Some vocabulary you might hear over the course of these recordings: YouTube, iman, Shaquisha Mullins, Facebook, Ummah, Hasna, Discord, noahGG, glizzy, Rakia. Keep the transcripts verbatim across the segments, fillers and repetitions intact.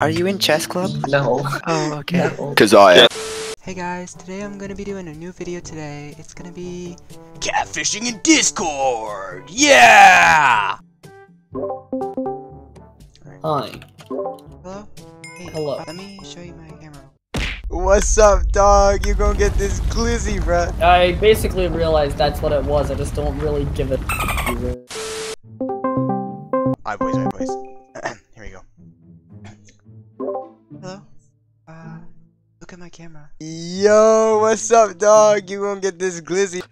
Are you in chess club? No. Oh, okay. No. Cause I am. Hey guys, today I'm gonna be doing a new video today. It's gonna be catfishing in Discord! Yeah! Hi. Hello? Hey, hello. Let me show you my camera. What's up, dog? You gonna get this glizzy, bruh. I basically realized that's what it was. I just don't really give a Hi boys, hi boys. Here we go. Hello? Uh, look at my camera. Yo, what's up, dog? You gonna get this glizzy.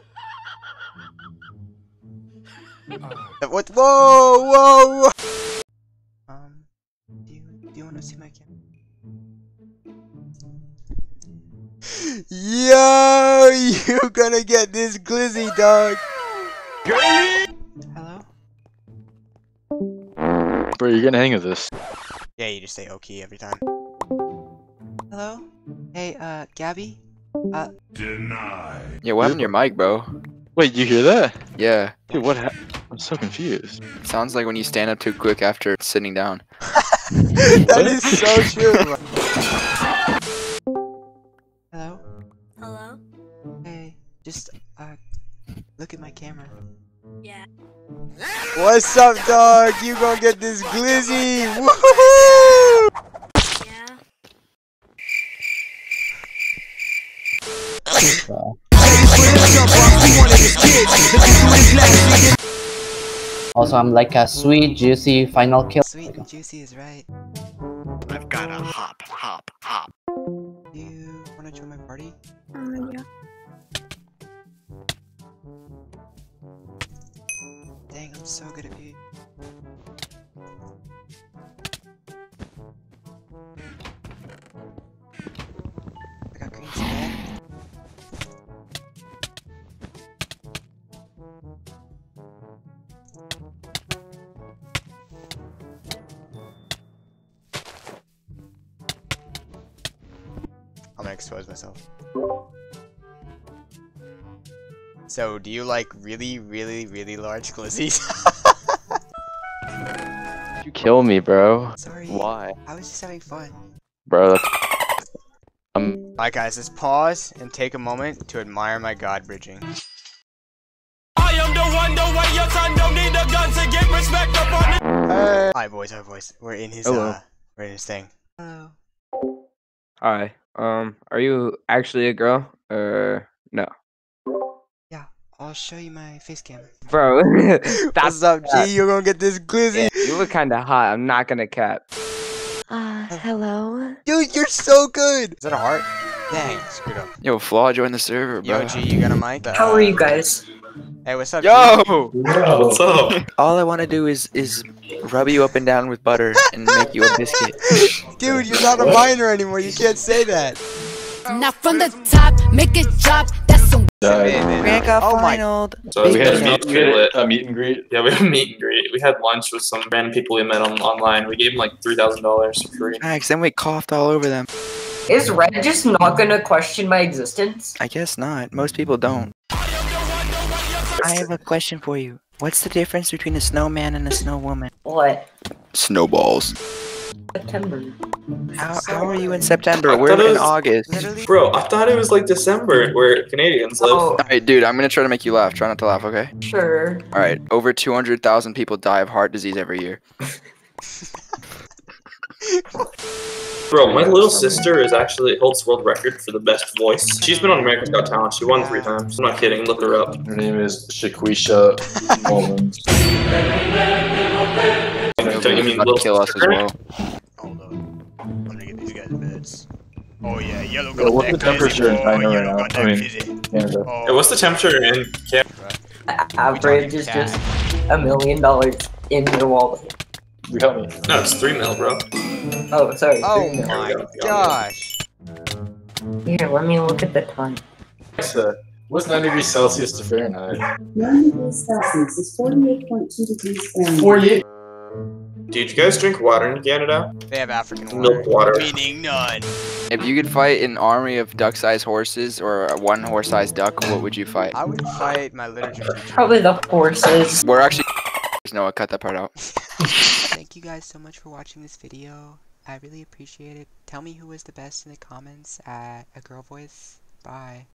Uh, what? Whoa, whoa, whoa! Um, do you, do you wanna see my camera? Yo, you gonna get this glizzy, dog. Hello? Bro, you're gonna hang with this. Yeah, you just say okay every time. Hello? Hey, uh, Gabby? Uh... Denied. Yeah, what happened to your mic, bro? Wait, you hear that? Yeah. Dude, what happened? I'm so confused. It sounds like when you stand up too quick after sitting down. That is so true. Hello? Hello? Hey, just, uh, look at my camera. Yeah. What's up, dog? You gonna get this glizzy! Woohoo! Also, I'm like a sweet, juicy final kill. Sweet and juicy is right. I've got a hop, hop, hop. Do you wanna join my party? Um, yeah. Dang, I'm so good at you. I got green skin. I'm gonna expose myself. So, do you like really, really, really large glizzies? You kill me, bro. Sorry. Why? I was just having fun. Bro, that's... Um... Alright guys, let's pause and take a moment to admire my god bridging. I am the one, the way your son don't need a gun to get respect up on it. Hi boys, hi boys. We're in his, Hello. uh, we're in his thing. Hello. Hi. Um, are you actually a girl? Or no? Yeah, I'll show you my face cam. Bro, that's up, G. You're gonna get this glizzy. Yeah, you look kinda hot. I'm not gonna cap. Uh, hello? Dude, you're so good. Is that a heart? Dang, screwed up. Yo, Flaw joined the server, bro. Yo, G, you got a mic? Uh, How are you guys? Hey, what's up? Yo! Yo, what's up? All I want to do is is rub you up and down with butter and make you a biscuit. Dude, you're not a minor anymore. You can't say that. Now from the top, make it drop. That's some. Rank up final. So we had a meet and greet. A meet and greet. Yeah, we had a meet and greet. We had lunch with some random people we met on online. We gave them like three thousand dollars for free. Max, then we coughed all over them. Is Red just not gonna question my existence? I guess not. Most people don't. I have a question for you. What's the difference between a snowman and a snow woman? What? Snowballs. September. How, how are you in September? We're in was, August. Literally? Bro, I thought it was like December where Canadians live. Oh. Alright, dude, I'm gonna try to make you laugh. Try not to laugh, okay? Sure. Alright, over two hundred thousand people die of heart disease every year. Bro, my little sister is actually holds world record for the best voice. She's been on America's Got Talent. She won three times. I'm not kidding. Look her up. Her name is Shaquisha Mullins. Don't kill us as well. Hold on. I'm gonna get these guys beds. Oh yeah, yellow gun. What's the temperature in China right now? I mean, Canada. What's the temperature in Canada? Average is just a million dollars in your wallet. You got me. No, it's three mil, bro. Oh, sorry. Oh my gosh. Here, let me look at the time. Uh, what's nine degrees Celsius to Fahrenheit? nine degrees Celsius is forty-eight point two degrees Fahrenheit. forty-eight. Dude, you guys drink water in Canada? They have African water. Milk water. Meaning none. If you could fight an army of duck-sized horses or one horse-sized duck, what would you fight? I would fight my literature. Probably the horses. We're actually. Noah, cut that part out. Thank you guys so much for watching this video. I really appreciate it. Tell me who was the best in the comments at A Girl Voice. Bye.